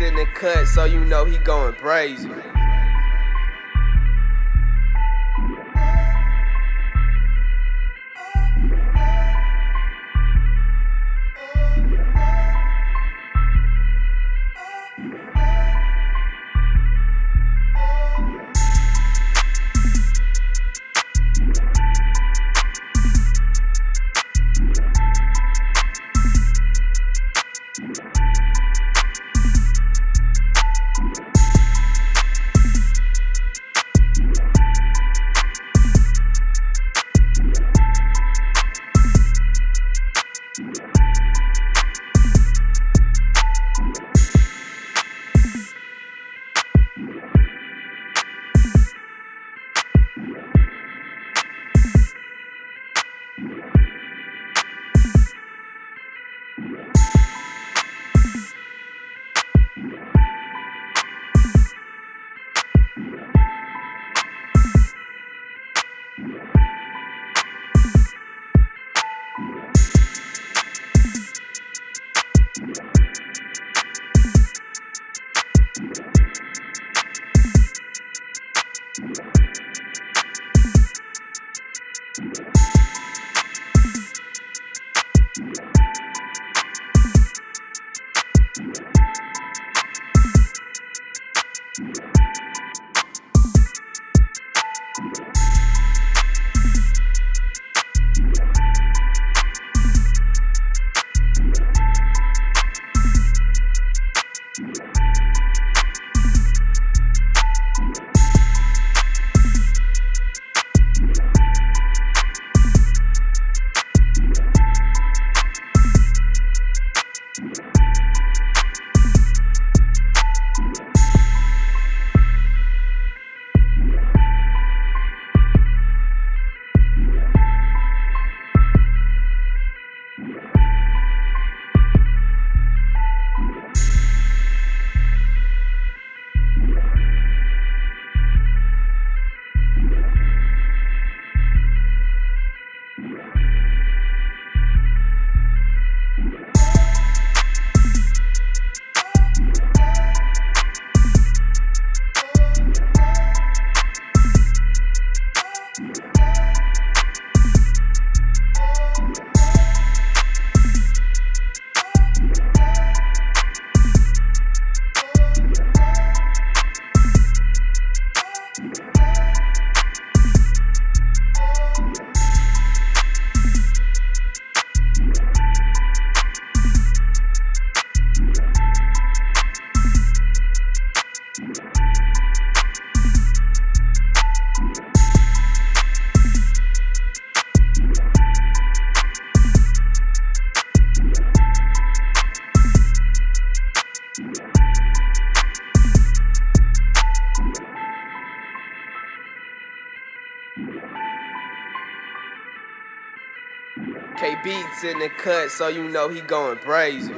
beats in the cut, so you know he going crazy. KBeats in the cut, so you know he going crazy.